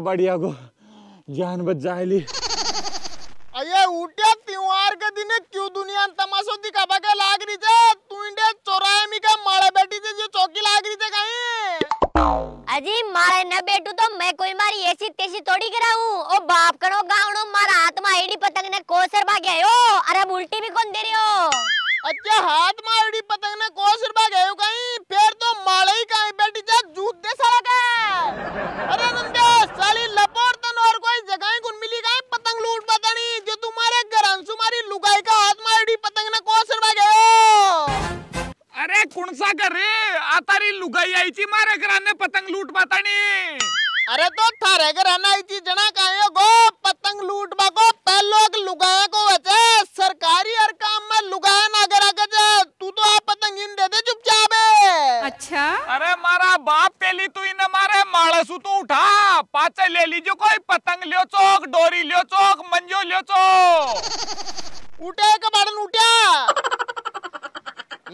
बढ़िया को जान बच जाएली। अये उठिया त्योहार के दिन क्यों दुनिया तमाशो दिखावा के लाग रही थे? तू इंडे चौराहे में का मारे बैठी थे जो चौकी लाग रही थे कहीं? अजी मारे न बैठू तो मैं कोई मारी ऐसी तेजी तोड़ी कराऊं। ओ बाप करो गावनो मारा आत्मा एडी पतंग ने कोसर भाग गया हो। अरे उल्टी भी कौन दे रही हो? अच्छा हाथ मार एडी पतंग ने कोसर भाग गया हो कहीं? फिर तो मारे ही कहीं बैठी जा जूत दे सारा का। अरे नंदे साली लपोर्तन और कोई जगह ही कुन मिली गई पतंग लूट बतानी जो तुम्हारे घरांसु मारी लुगाई का हाथ मारी पतंग ने कौन सड़वा गयो। अरे कुन सा करे आतारी लुगाई आई थी मारे घराने पतंग लूट बतानी। अरे तो थारे घराना आई थी जना कायो गो पतंग लूट बा को पहलो एक लुगाई को वचे सरकारी हर काम में लुगाई ना करा के तू तो आप पतंग इन दे दे चुपचाप। अच्छा अरे मारा बाप तेली तू इन मारे मालसू तो उठा पाचे ले लीजो कोई पतंग लियो चौक डोरी लियो चौक मंजो लियो चौक उठे का बाड़न उठा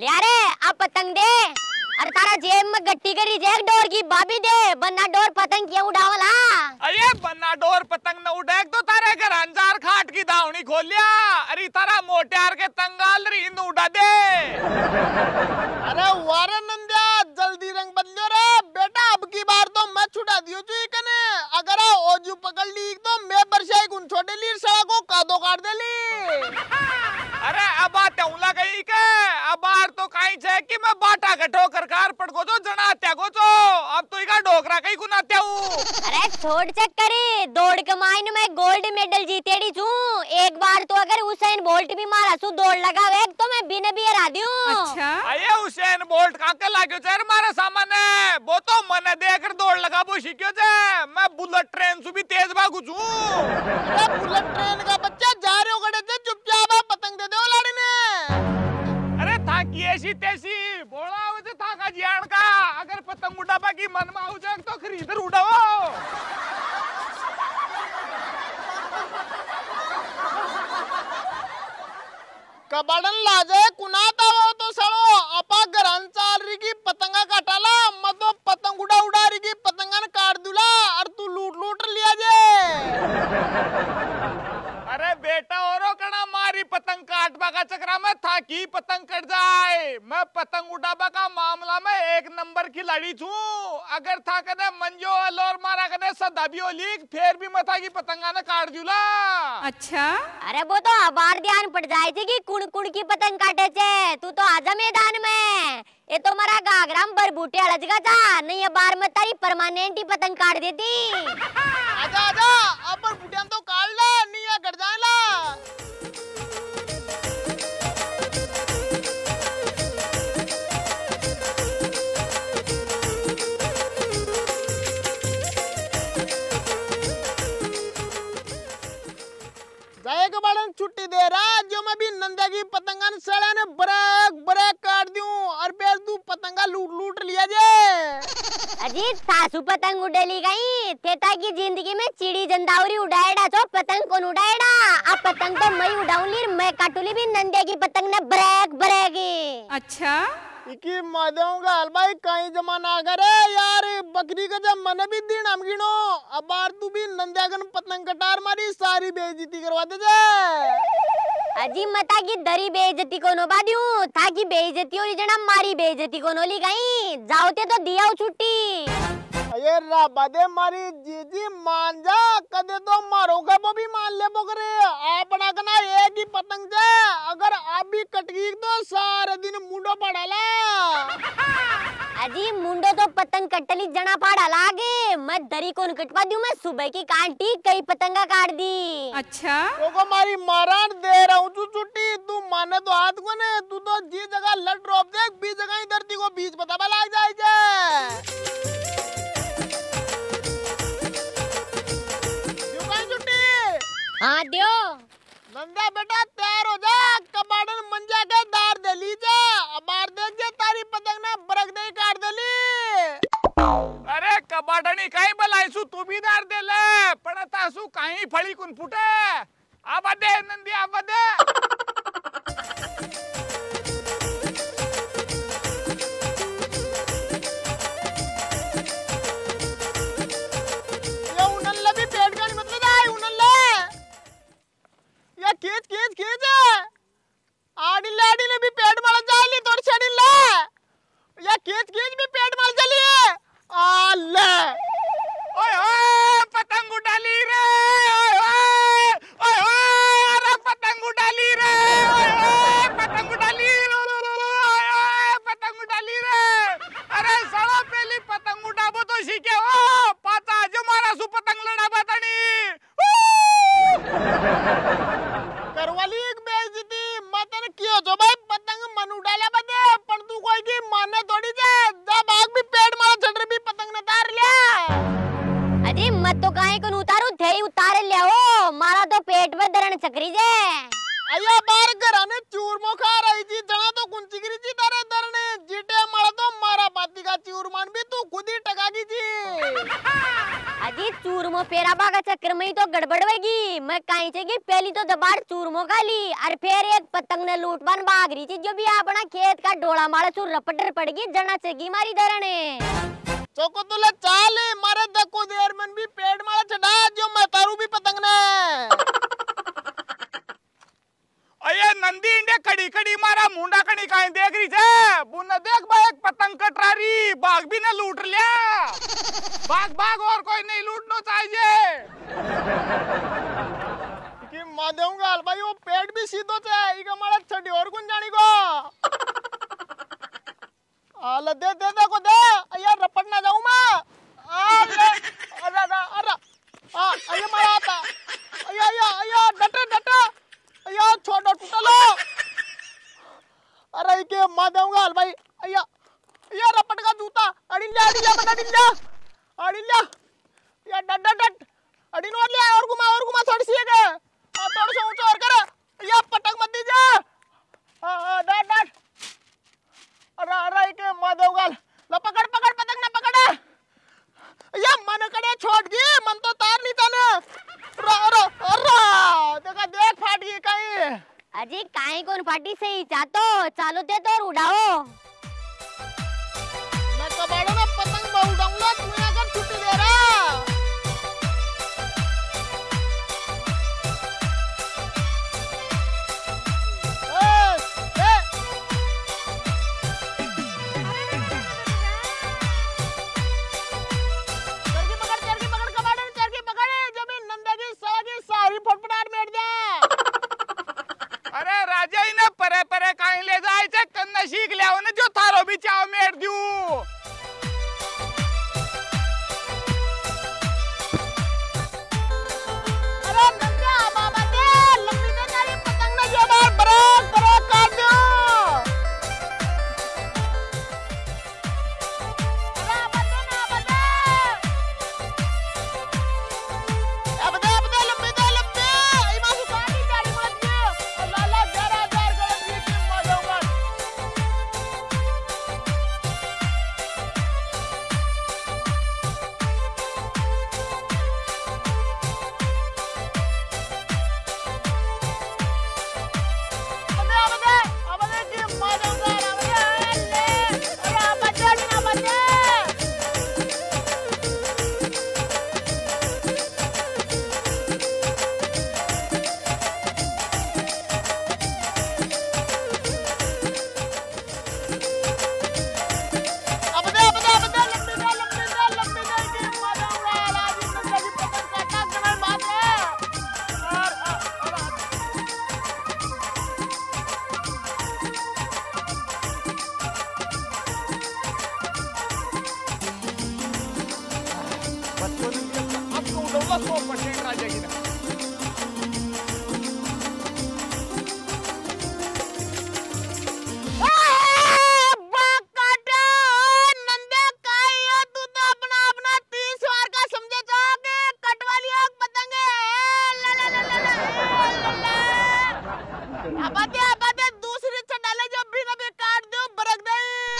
ले अरे आप पतंग दे अरे तारा जेब में गट्टी करी जेब डोर की बाबी दे बन्ना डोर पतंग क्या उड़ावला। अरे बन्ना डोर पतंग न उड़ाए तो तारे घर अंजार खाट की दावनी खोल लिया अरे तारा मोटियार के तंगाल रिंद उड़ा दे। अरे वारे नंदिया जल्दी रंग बदलो रे बेटा अब की बार तो मैं छुड़ा दियो तू इकने अगर ओजू पकड़ ली तो मैं बरसाई गुन छोड़े ली सड़क को कादो काट दे ली। अरे अब आते उला गई के अब आर तो काई छे कि मैं बाटा गठो करकार पड़ गो तो जना आत्या गो तो अब तो इका डोकरा कई गुना आत्या हूं। अरे छोड़ चक्करी दौड़ के माइन में गोल्ड मेडल जीतेड़ी छू एक बार तो अगर हुसैन बोल्ट भी मारा सु दौड़ लगावे तो मैं बिन भी हरा दियो। अच्छा अरे हुसैन बोल्ट काके लाग्यो छे मारा सामान है वो तो मने देकर दौड़ लगाबो सीखियो छे मैं बुलेट ट्रेन सु भी तेज भागू छू। अरे बुलेट ट्रेन का बच्चा जा रहे हो गड़े से चुपचाप पतंग दे अरे था ऐसी तैसी बोला उसे था का ज्ञान का अगर पतंग उड़ापा की मन में हो जाए तो खरीद उड़ाओ। कबाड़न लाजे कुनाता वो तो सड़ो अपा गरान चाल रही की पतंगा काटाला मतलब पतंग उड़ा उड़ा रही की पतंगन काट दूला और तू लूट लूट लिया जे। अरे बेटा औरों कणा मारी पतंग काटबा का चक्रा में था कि पतंग कट जाए मैं पतंग पतंग उड़ाबा का मामला में एक नंबर खिलाड़ी छू। अगर था कने मंजो अलोर मारा कने सदाबियो लीग फिर भी मथा की पतंगा ने काट दूला। अच्छा अरे वो तो अबार ध्यान पड़ जाए छे कि कुण-कुण की पतंग काटे छे। तू तो आजा मैदान में, ये तो मारा गागराम बरबूटे अलजगा जा, नहीं ये बार में तारी परमानेंट ही पतंग काट देती। आजा आजा अब बरबूटे तो काट ले, नहीं ये गड़ जाएला। जाएगा बालन छुट्टी दे रहा, जो मैं भी नंदा की पतंगा ने सड़ा ने बरक बरक काट दूं और बेच दूं पतंगा लूट लूट लिया जे। अजी सासू पतंग उड़ेली गई, तेता की जिंदगी में चिड़ी जंदावरी उड़ाएड़ा तो पतंग कौन उड़ाएड़ा। अब पतंग तो मैं उड़ाऊंगी, मैं काटूली भी नंदा की पतंग ने बरक बरक। अच्छा इकी माध्यम का अलबाई कहीं जमाना करे यार, बकरी का जब मन भी दिन हम गिनो अब आर तू भी नंद्यागन पतंग कटार मारी सारी बेइज्जती करवा दे जे। अजी मता की दरी बेइज्जती कोनो बादियों था की बेइज्जती और जना मारी बेइज्जती कोनो ली गई, जाओते तो दिया छुट्टी। अरे राबादे मारी जीजी मान जा, कदे तो मारोगे वो भी मान ले बोकरे। आप बना कना एक ही पतंग जे, अगर आप भी कटगी तो सारे दिन मुंडो पड़ा ले। अजी मुंडो तो पतंग कटली जना पड़ा लागे, मैं दरी कोन कटवा दूं, मैं सुबह की कांटी कई पतंगा काट दी। अच्छा वो को मारी मारान दे रहा हूं तू छुट्टी, तू माने तो हाथ को ने, तू तो जी जगह लट रोप देख, बी जगह ही धरती को बीच बतावा लाग जाए जे। हाँ दियो नंदा बेटा तैयार हो जा, कबाड़न मंजा के दार दे लीजा, अबार देख जे तारी पतंग ना बरक दे काट दे ली। अरे कबाड़नी काई बलाईसु तू भी दार दे ले, पण तासु काई फली कुन फुटे। आबा दे नंदी आबा दे। पटर पड़ गई जना चगी मारी धरने चोको तो ले चाले मारे दको देर मन भी पेड़ मारा चढ़ा जो मैं तारू भी पतंग ने। अये नंदी इंडिया कड़ी कड़ी मारा मुंडा कड़ी काई देख रही छे, बुने देख बा एक पतंग कटरा रही, बाघ भी ने लूट लिया। बाघ बाघ और कोई नहीं लूटनो चाहिए कि मां देऊंगा अल भाई वो पेड़ भी सीधो छे, इका मारा छड़ी और कुन जानी को आला दे दे दे को दे यार रपड़ ना जाऊं मैं। अरे आ ये मारा आता या डटे या छोड़ो टूटलो। अरे के मार दूंगा हाल भाई या रपड़ का जूता अड़ी ले या डट अड़ी नोट ले और घुमा छोड़ सी के आ थोड़ा सा ऊंचा और कर या पटक मत दीजा। हां डट अरे के माधवगाल ला पकड़ पतंग ना पकड़ या मन कड़े छोड़ दी मन तो तार नहीं था ना। अरे देखा देख फाट गई कहीं। अजी कहीं कौन फाटी सही चातो चालो दे तो उड़ाओ। मैं कबाड़ो ना पतंग बहुत उड़ाऊंगा, तुम्हें अगर छुट्टी दे रहा। लागल्यावर ना जो थारो बिचाव मेड दिऊ अरे नंगा बाबा दे लंबी दे नारी पतंग ना जो बार बरोक बरोक काट दो अरे बाबा दे लंबी इमासु काटी जारी मत दे लाला जरा जार गलत की टीम मजोगन अबे टीम मजोगन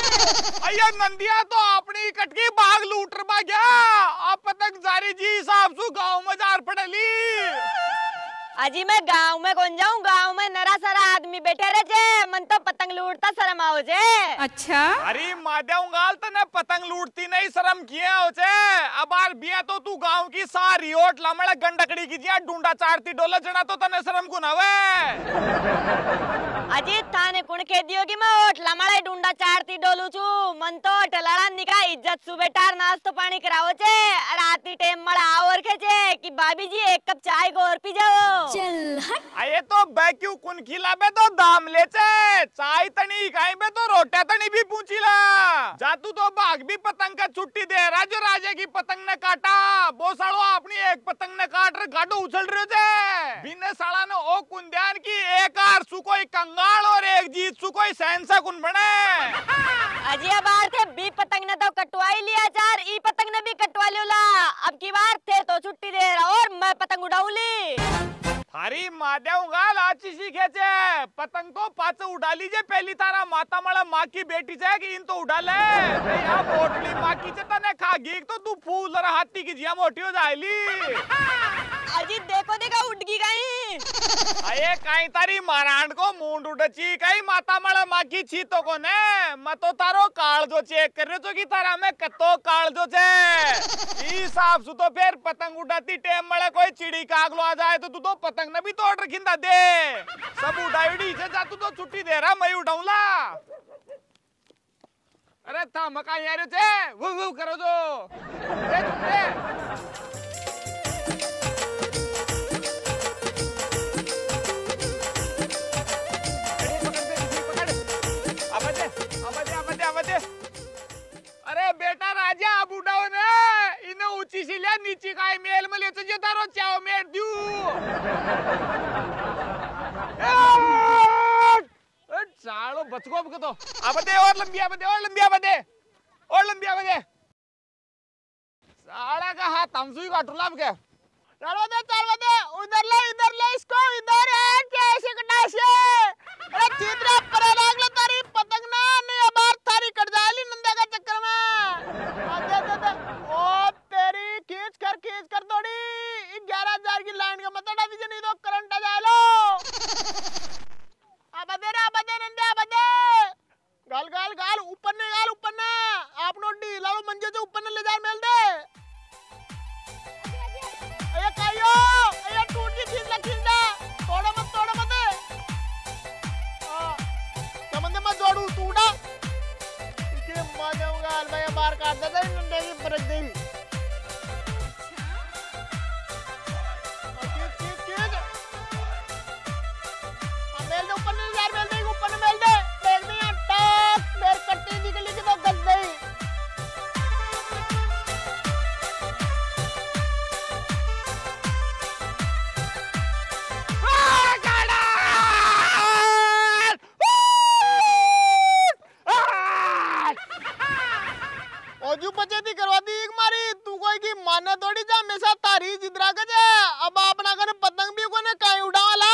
अरे अबे नंदिया तो अपनी कटकी बाग लूटर बा गया आप पतंग जारी जी साहब सु गांव में जार पड़ली अजी मैं गांव में कौन जाऊं गांव में नरा सारा आदमी बैठे रह जे मन तो पतंग लूटता शर्म आओ जे। अच्छा अरे मादेऊ गाल तो ना पतंग लूटती नहीं शर्म किया हो जे अब आर बिया तो तू गांव की सारी ओट लमड़ा गंडकड़ी की जिया डूंडा चारती डोला चढ़ा तो तने शर्म कुन आवे अजी थाने कुण कह दियो कि मैं ओट लमड़ा डूंडा चारती डोलू छु मन तो टलाड़ा निका इज्जत सुबेटार नाश तो पानी कराओ जे राती टेम मड़ा और खेजे कि भाभी जी एक कप चाय को और पी जाओ चल हट आये तो बैक्यू कुन खिलाबे तो दाम लेचे चाय तनी खाई बे तो रोटा तनी भी पूछीला जातू तो बाग भी पतंग का छुट्टी दे रहा जो राजा की पतंग ने काटा वो सालो अपनी एक पतंग ने काट रहे गाडो उछल रहे थे बिना साला ने ओ कुंद्यान की एक आर सुकोई कंगाल और एक जीत सुकोई सैंसा कुन बने अजी बार थे बी पतंग ने तो कटवाई लिया चार ई पतंग ने भी कटवा लिया अब की बार थे तो छुट्टी दे रहा और मैं पतंग उड़ाऊली अरे मादेऊ गाल आची सीखे छे पतंग तो पाच उड़ा लीजे पहली तारा माता माला माँ की बेटी छे कि इन तो उड़ा ले या मोटली माँ की छे तने खागी तो तू फूल और हाथी की जिया मोटी हो जायली अजी देखो देखा उड़गी गई अये काई तारी मारांड को मूंड उड़ची काई माता माला माँ की छी तो कोने मैं तो तारो काल जो चेक कर रहे तो की तारा में कतो काल जो छे ई साफ सु तो फिर पतंग उड़ाती टेम मले कोई चिड़ी कागलो आ जाए तो तू तो पतंग ना भी तो ऑर्डर खिंदा दे सब उड़ाईडी से जा तू तो छुट्टी दे रहा मैं उड़ाऊंला अरे था मका यार छे वो वो करो जो अबे दे अरे बेटा राजा अब उड़ाओ ना इने ऊंची सी ले नीचे काय मेल में ले तो जो तारो चाव में दियो सालो बचको अब तो अब दे और लंबिया बदे साला का हाथ हमसुई का टुला अब के चलो दे उधर ले इसको इधर है कैसे कटा से अरे चित्रा पर लागला तारी पतंग ना ने अब तारी कट जाली नंदा का चक्कर में आ दे ओ तेरी खींच कर थोड़ी 11000 की लाइन का मत डाल दीजिए नहीं तो करंट आ जाए लो अब दे नंदा गाल ऊपर ने आप नो डी लाओ मंजे जो ऊपर ने ले जा मेल दे अरे कायो अरे टूट गई खींच ला थोड़ा मत समझ मत जोड़ू टूटा मार जाऊंगा अलमारी बार काट देता है नंदे की परख देगी। किस अब मेल दे ऊपर नहीं यार मेल दे ऊपर नहीं मेल दे यार टाक हजू पचेती करवा दी एक मारी तू कोई की माने थोड़ी जा हमेशा तारी जिद्रा के जे अब आपना कर पतंग भी कोने काई उड़ाला।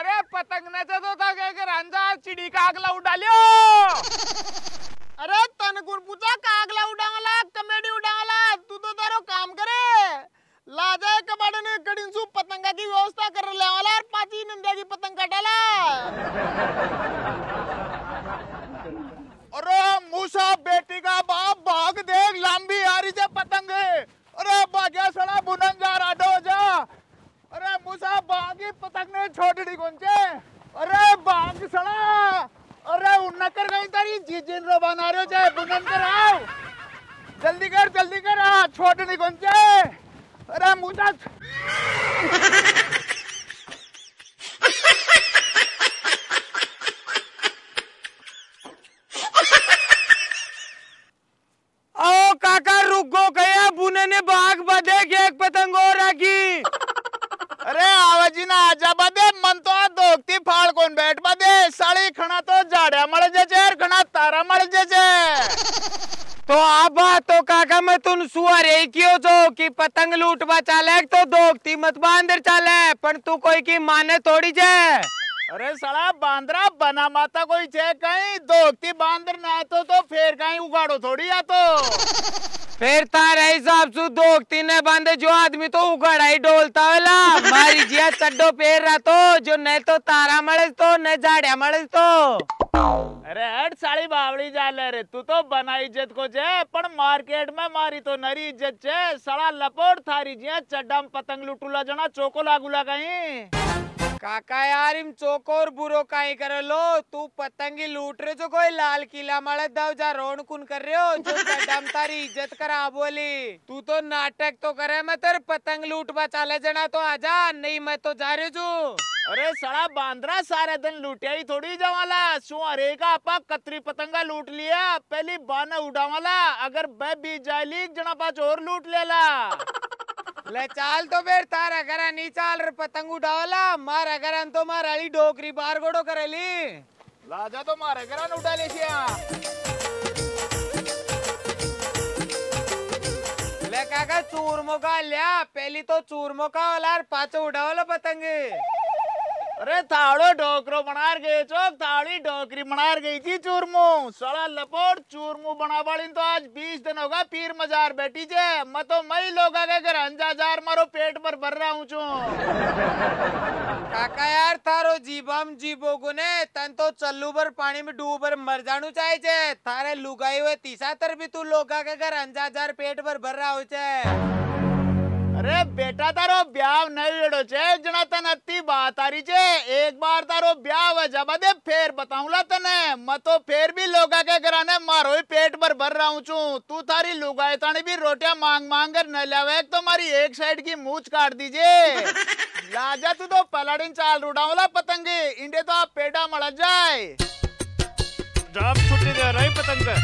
अरे पतंग ने तो था के रांझा चिड़ी का अगला उड़ा लियो। अरे तन गुण पूछा का अगला उड़ाला कमेडी उड़ाला तू तो तारो काम करे लाजा कबाड़े ने कड़िनसु पतंगा की व्यवस्था कर ले वाला और पाची नंदा की पतंग काटाला। अरे मूसा बेटी का बाप भाग देख लंबी आ रही पतंग। अरे बाजा सड़ा बुनन जा राडो जा। अरे मूसा बागी पतंग ने छोड़ी गुंजे। अरे बाग सड़ा। अरे उन्ना कर गई तारी जीजिन रो बना रहे हो जाए बुनन कर आओ जल्दी कर आ छोड़ी गुंजे। अरे मूसा कि पतंग लूटवा चाले तो दोगती मत बांदर चाले पर तू कोई की माने थोड़ी जे। अरे साला बांदरा बना माता कोई जे कहीं दोगती बांदर ना तो फेर कहीं उगाड़ो थोड़ी या तो फेर तार हिसाब से दोगती ने बांधे जो आदमी तो उगाड़ा ही डोलता वाला मारी जिया चड्डो पेर रहा तो जो नहीं तो तारा मड़स तो नहीं झाड़िया मड़स तो। अरे हट साड़ी बावड़ी जाले रे तू तो बना इज्जत को जे पर मार्केट में मारी तो नरी इज्जत जे सड़ा लपोट थारी जिया चड्डा में पतंग लुटूला जना चोको लागूला कहीं। काका यार इम चोको और बुरो काई करे लो तू पतंगी लूट रहे जो कोई लाल किला मारे दव जा रोन कुन कर रहे हो जो चड्डा में तारी इज्जत करा बोली तू तो नाटक तो करे मैं तेरे पतंग लूटवा चाले जना तो आजा नहीं मैं तो जा रही हूँ। अरे सड़ा बांद्रा सारे दिन लूटिया ही थोड़ी जवाला सुरे का आपा कतरी पतंगा लूट लिया पहली बाना उड़ावाला अगर बे बीज जाए लीक जना पाच और लूट लेला ले चाल तो बेर तार अगर नहीं चाल रे पतंग उड़ावाला मार अगर तो मार अली डोकरी बार गोड़ो करेली लाजा तो मार अगर उड़ा ले ले काका चूरमो का लिया पहली तो चूरमो का वाला पाचो उड़ावाला पतंगे। अरे थाड़ो डोकरो बनार गए चोक थाड़ी डोकरी बनार गई थी चूरमू सड़ा लपोट चूरमू बना बाली तो आज 20 दिन होगा पीर मजार बैठी जे मैं तो मई लोग अंजाजार मारो पेट पर भर रहा हूँ चू। काका यार थारो जीबम जीबो गुने तन तो चल्लू पर पानी में डूब पर मर जानू चाहिए थारे लुगाई हुए तीसा तर भी तू लोगा के घर अंजाजार पेट पर भर रहा हो जाए। अरे बेटा तारो ब्याह नहीं रेडो छे जना तने अति बात आ रही छे एक बार तारो ब्याह हो जाबा दे फेर बताऊंला तने मैं तो फेर भी लोगा के घराने मारो ही पेट भर भर रहा हूं छू तू थारी लुगाई ताणी भी रोटियां मांग मांग कर न लावे तो मारी एक साइड की मूछ काट दीजे। लाजा तू तो पलाड़ीन चाल रुडावला पतंगे इंडे तो आप पेटा मड़ जाए जब छुट्टी दे रही पतंग।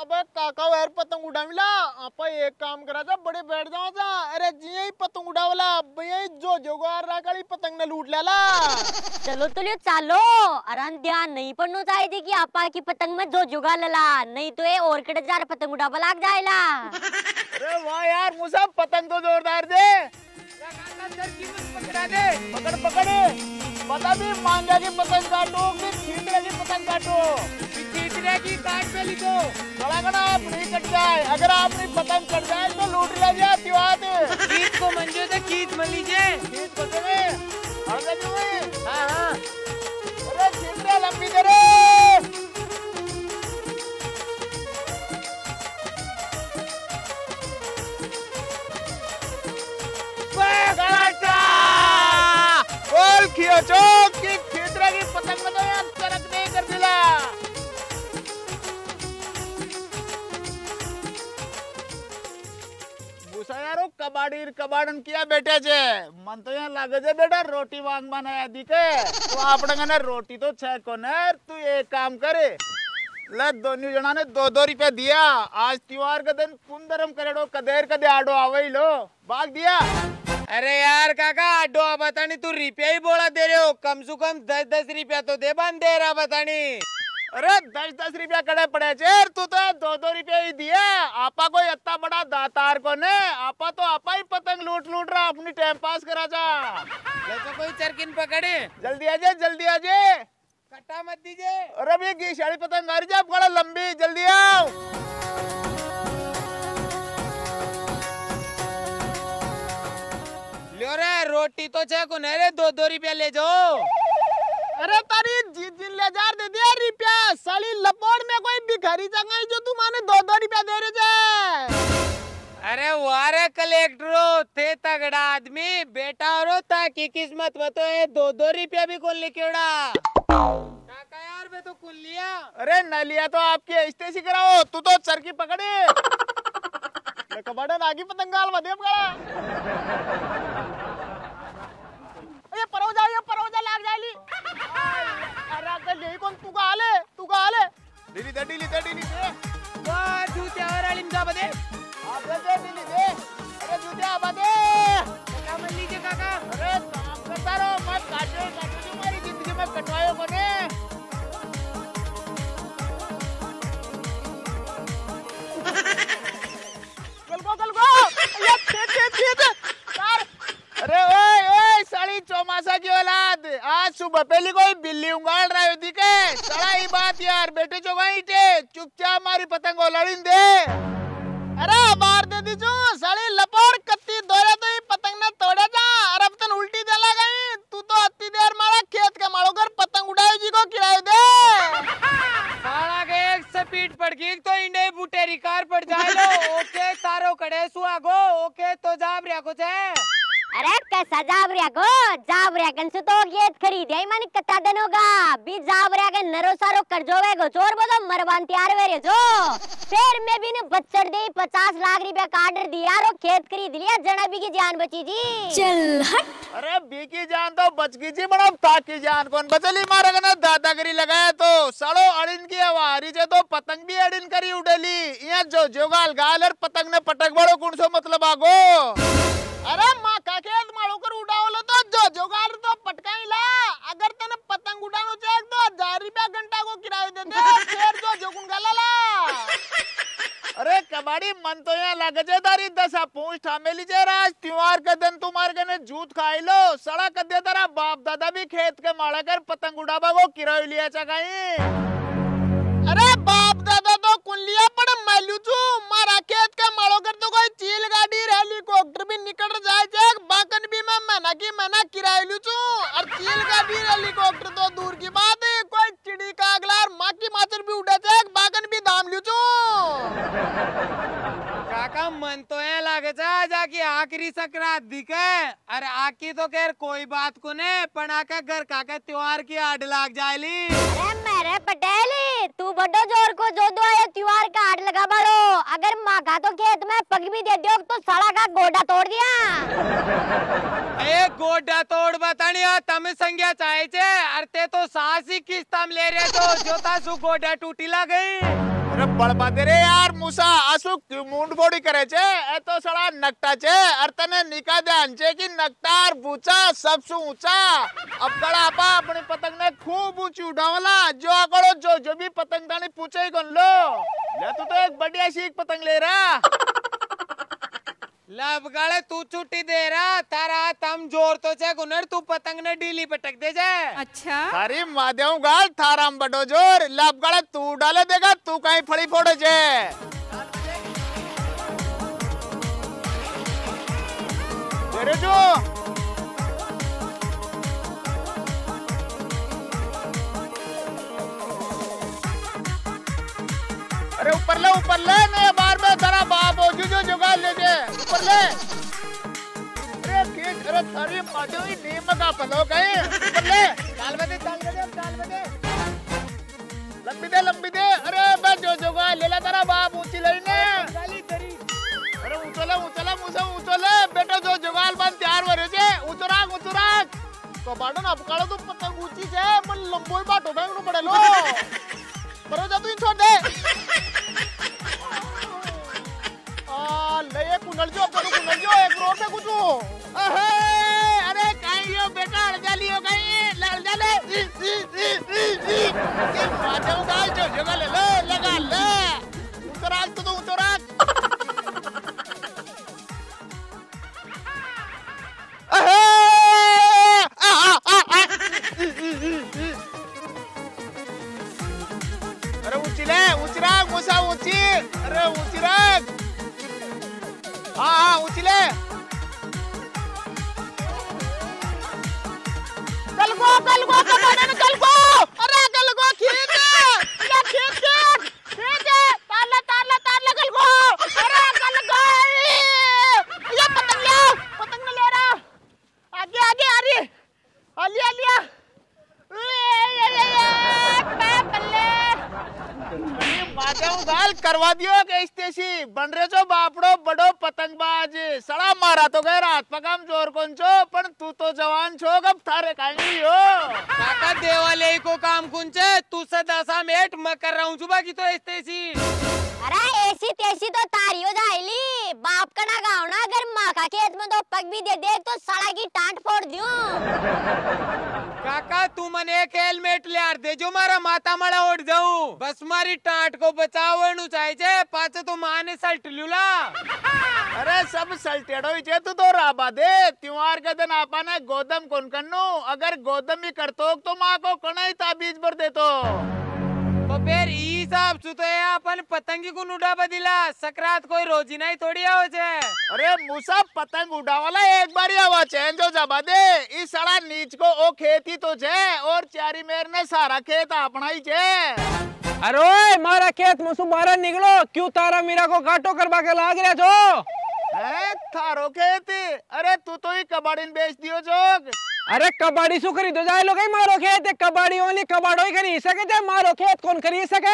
अबे काका यार पतंग उड़ावला आपा एक काम करा जा बड़े बैठ जाओ जा। अरे जिये ही पतंग उड़ावला भैया जो जोगार राकाली पतंग ने लूट लेला। चलो तो लियो चालो अरन ध्यान नहीं पड़नो चाहिए कि आपा की पतंग में जो जोगार लला नहीं तो ये और कट जा पतंग उड़ावा लाग जाएला। अरे वाह यार मुसा पतंग तो जोरदार दे पकड़ पकड़ पता भी मांगा की पतंग काटो फिर खींचने की पतंग काटो की काट पे लिखो आप नहीं कट जाए अगर आप नहीं पतंग कट जाए तो लूट लिया गीत को मंजो से गीत मन लीजिए लंबी करे। की पतंग में तो यार चरक नहीं कर दिला। कबाड़ीर कबाड़न किया बेटे जे मन तो यहाँ लागे जे बेटा रोटी मांग बनाया दिखे तो आप रोटी तो छे कोने तू एक काम करे ले दोनों जना ने 2-2 रुपया दिया। आज त्योहार का दिन पुंदरम करेडो कदेर कदे आडो आवे लो भाग दिया। अरे यार काका आडो बतानी तू रुपया ही बोला दे रहे हो, कम से कम 10-10 रुपया तो दे बन दे रहा बतानी। अरे 10-10 रुपया कड़े पड़े चेर, तू तो 2-2 रुपया ही दिया। आपा कोई इतना बड़ा दातार को ने, आपा तो आपा ही पतंग लूट रहा अपनी टाइम पास करा जा। ले तो कोई चरकिन पकड़े, जल्दी आ जाए जल्दी आ जाए, कट्टा मत दीजिए। अरे ये घीशाड़ी पतंग आ रही है बड़ा लंबी, जल्दी आओ। लियो रे रोटी तो छे को ने रे, 2-2 रुपया ले जाओ। अरे तारी जिन लेजार दे दिया रुपया, साली लपोड़ में कोई भिखारी जगह जो तू माने 2-2 रुपया दे रहे थे। अरे वारे कलेक्टरो थे तगड़ा आदमी बेटा रो ता की किस्मत में तो है 2-2 रुपया भी कौन लिखेड़ा। काका यार मैं तो कुल लिया। अरे न लिया तो आपकी इस्तेसी कराओ, तू तो चरकी पकड़े कबाड़न आगे पतंगाल में दे पकड़ा। ये परोजा ये परोजा लाग जाली। अरे कल यही कौन तू का आले दिली दे वाह जूते और आलिम जा बदे आप दे दिली दे। अरे जूते आ बदे काका मन लीजिए काका। अरे काम करता रहो मत काटो तुम्हारी जिंदगी में कटवायो बने। कल को ये छे यार। अरे ओए चौमासा की औलाद आज सुबह पहली कोई बिल्ली उंगाड़ रहा है दिखे सड़ा ही बात यार बेटे जो वहीं थे चुपचाप मारी पतंग उड़ाड़ीन दे। अरे मार दे दीजू सड़ी लपोड़ कत्ती दोरे तो ये पतंग ना तोड़े जा। अरे तन उल्टी दे लगा गई, तू तो अति देर मारा खेत के मारो घर पतंग उड़ाए जी को किराए दे। साला के एक स्पीड पड़ गई तो इंडे बूटे रिकार पड़ जाए लो। ओके तारो कड़े सुआगो ओके तो जाम रिया को छे। अरे कैसा जावरिया को जावरिया कन सु तो गेट खरीद आई माने कता देन होगा बी जावरिया के नरो सारो कर जोवे गो चोर बोलो मरवान तैयार वे रे जो। फिर मैं भी ने बच्चड़ दे 50 लाख रुपया का ऑर्डर दिया रो खेत खरीद लिया जना बी की जान बची जी। चल हट। अरे बी की जान तो बच गई जी बड़ा ताकी जान कौन बचली मारा ने दादागिरी लगाया तो सालो अड़िन की आवारी जे तो पतंग भी अड़िन करी उड़ेली इया जो जोगाल गालर पतंग ने पटक बड़ो कौन सो मतलब आगो। अरे मां काके मारो कर उड़ाओला तो जो जोगार तो पटकाई ला। अगर तने पतंग उड़ानो चाहे तो 1000 रुपया घंटा को किराया दे दे शेर जो जोगुन गाला ला। अरे कबाड़ी मन तो यहाँ लग जे तारी 10 पूंछ थामे लीजे राज त्योहार के दिन तुम्हार कने जूत खाई लो सड़ा कर दे तारा बाप दादा भी खेत के माड़ा कर पतंग उड़ाबा को किराया लिया चगाई। अरे बाप दादा तो कुन लिया पड़ मैलू छू मारा खेत के माड़ो कर तो कोई चील गाड़ी हेलीकॉप्टर भी निकल जाए जाए बाकन भी मैं मना की मना किराए लू छू। और चील गाड़ी हेलीकॉप्टर तो दूर की बात है, कोई चिड़ी का अगलार माँ की माचर भी उड़ा जाए बाकन भी दाम लू छू। काका मन तो है लागे जा जाके आखिरी संक्रांत दिखे। अरे आकी तो खैर कोई बात को ने पण आका घर काका त्योहार की आड़ लाग जायली। अरे मेरे पटेली तू बड़ो जोर को जो दो है त्योहार का आड़ लगा बारो। अगर माँ का तो खेत में पग भी दे दियो तो साला का गोडा तोड़ दिया। ए गोडा तोड़ बतानी तमे संज्ञा चाहे छे अरते तो सासी किस्तम ले रे तो जोता सु गोडा टूटी ला गई। अरे बड़बा दे रे यार मूसा आसु क्यों मूंड फोड़ी करे छे ए तो सड़ा नकटा छे अर तने निका ध्यान छे कि नकटार बूचा सबसे ऊंचा। अब बड़ा आपा अपनी पतंग ने खूब ऊंची उड़ावला जो आकड़ो जो भी पतंग दानी पूछे ही कौन लो ले तू तो एक बढ़िया सी एक पतंग ले रहा। लब गाले तू छुट्टी दे रहा तारा तम जोर तो छे गुनर तू पतंग ने ढीली पटक दे जे। अच्छा थारी मादेऊ गाल थाराम बडो जोर लब गाले तू डाले देगा तू कहीं फड़ी फोड़े जे। तेरे जो अरे ऊपर ले मेरे बार में तेरा बाप हो जो जुगाड़ ले जे ऊपर ले। अरे खेत अरे थारी माटियों ही नीम का पलो गए ऊपर ले डाल बदे लंबी दे। अरे बस जो जुगाड़ ले ला तेरा बाप ऊंची ले ने गाली तेरी। अरे ऊंचला मुसा ऊंचले बेटा जो जुगाड़ बन तैयार हो रहे जे ऊंचराग तो बाडन अपकालो तो पतंग ऊंची जे मन लंबोई बाटो में नु पड़े लो। बरोजा तू छोड़ दे आ ले कुनल जो एक रोड पे कुछ अरे काई यो बेटा लड़जा लियो काई लड़जा ले के मारो गाइस जो जगह ले ले लगा ले उतरा तो उतरा करवा दियो के बन रहे छो बापड़ो बड़ो पतंगबाज सड़ा मारा तो गए रात पकाम जोर कौन छो पर तू तो जवान छो कब थारे कांगी हो काका देवालय को काम कुंचे तू से दशा मेट मैं कर रहा हूँ सुबह की तो ऐसी अरे ऐसी तेसी तो तारी हो जाएली बाप का ना गाँव ना अगर माँ का खेत में तो पग भी दे दे तो सड़ा की टाट फोड़ दूं काका तू मने एक हेलमेट ले आर दे जो मारा माता मारा उड़ जाऊं बस मारी टाट को बचाओ नु चाहे जे पाछे तो मां ने सल्ट लूला अरे सब सल्टेड़ो ही जे तू तो राबा दे त्योहार के दिन आपा ने गोदम कौन करनो अगर गोदम ही करतो तो मां को कणाई ताबीज भर दे तो बबेर ई साहब सु तो अपन पतंगी को उड़ा बदिला सकरात कोई रोजी नहीं थोड़ी आवे जे अरे मूसा पतंग उड़ावाला एक बार आवा चेंज हो जाबा दे इस सड़ा नीच को ओ खेती तो जे और चारी मेर ने सारा खेत अपना ही जे अरे मारा खेत मुसु बाहर निकलो क्यों तारा मीरा को काटो करवा के लाग रहे जो है थारो खेत अरे तू तो ही कबाड़ीन बेच दियो जोग अरे कबाड़ी सु खरीद हो जाए लोग मारो खेत कबाड़ी ओली कबाड़ो ही खरीद सके जे मारो खेत कौन खरीद सके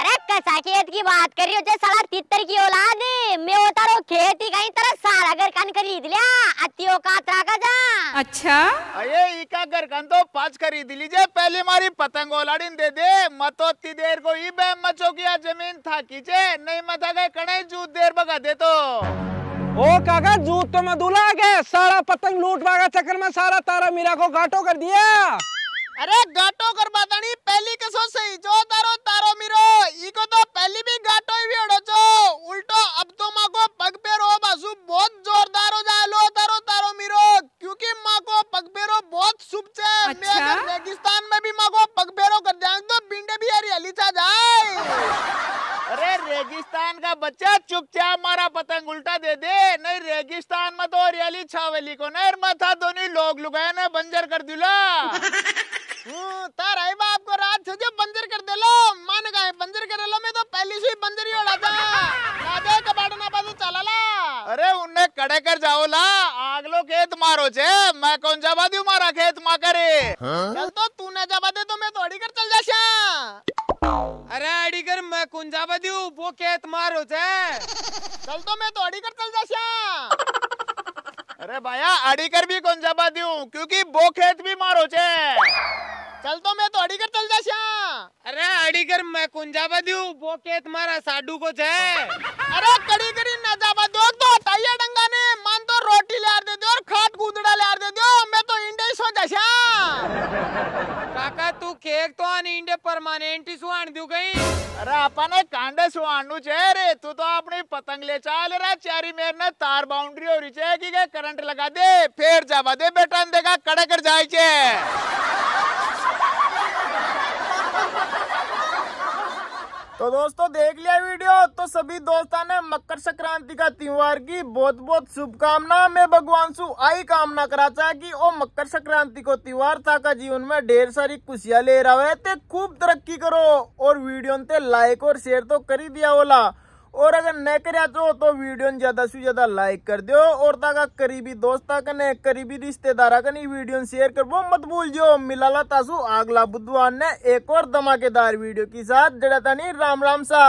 अरे कसा खेत की बात कर रही हो जे साला तितर की औलाद मैं होता रो खेत ही कहीं तरह सारा घर कान खरीद लिया अतियो का तरा का जा अच्छा अरे इका घर कान तो पांच खरीद लीजिए पहले मारी पतंग औलाड़िन दे दे मतो ती देर को ही बे मचो किया जमीन था कीजे नहीं मता गए कणे जूत देर बगा दे तो ओ काका जूत तो मदुला गए सारा पतंग लूटवा का चक्कर में सारा तारा मीरा को घाटो कर दिया अरे घाटो कर बातनी पहली कसो सही जो तारो तारो मिरो इको तो पहली भी घाटो ही ओडो जो उल्टो अब तो मां को पग पे रो बाजू बहुत जोरदार हो जाए लो तारो तारो मिरो क्योंकि मां को पग पे रो बहुत शुभ छे मैं अगर रेगिस्तान में भी मां को पग पे रो कर जाऊं तो बिंडे भी हरियाली छा जाए अरे रेगिस्तान का बच्चा चुपचाप मारा पतंग उल्टा दे दे नहीं रेगिस्तान में तो हरियाली छावेली को नर माथा दोनी लोग लुगाए ने बंजर कर दिला तारा ही बाप को रात से बंजर कर दे लो मान गए बंजर कर लो मैं तो पहली से ही बंजर ही उड़ा था आधे कबाड़ ना पास चला ला अरे उन्हें कड़े कर जाओ ला आग लो खेत मारो जे मैं कौन जबा दूं मारा खेत मां करे हाँ? चल तो तूने जबा दे तो मैं तो अड़ी कर चल जाशा अरे अड़ी कर मैं कौन जबा दूं वो खेत मारो जे चल तो मैं तो अड़ी कर चल जाशा अरे भाया अड़ी कर भी कौन जबा दूं क्योंकि वो खेत भी मारो छे चल तो मैं तो अड़ी कर चल जाशा अरे अड़ी कर मैं कौन जबा दूं वो खेत मारा साडू को छे अरे कड़ी करी ना जबा दो तो ताया डंगा ने मान तो रोटी लार दे दो और खाट गुदड़ा लार दे दो मैं तो इंडे सो जाशा काका तू केक तो आन इंडे परमानेंट ही सुआन दू गई अरे आपने कांडे सुआनु चेहरे तू तो अपनी पतंग ले चाल रहा चारी मेर ने तार बाउंड्री हो रही है कि करंट लगा दे फिर जावा दे बेटा देगा कड़े कर जाए चे तो दोस्तों देख लिया वीडियो तो सभी दोस्तों ने मकर संक्रांति का त्योहार की बहुत बहुत शुभकामना मैं भगवान सु आई कामना करा चाह की ओ मकर संक्रांति को त्योहार काका जीवन में ढेर सारी खुशियां ले रहा है ते खूब तरक्की करो और वीडियो ते लाइक और शेयर तो कर ही दिया होला और अगर न करा चो तो वीडियो ज्यादा से ज्यादा लाइक कर दो और ताका करीबी दोस्ता कने करीबी रिश्तेदारा कने वीडियो शेयर करबो मत भूल जो मिलाला तासु अगला बुधवार ने एक और धमाकेदार वीडियो के साथ जड़ा तानी राम राम सा।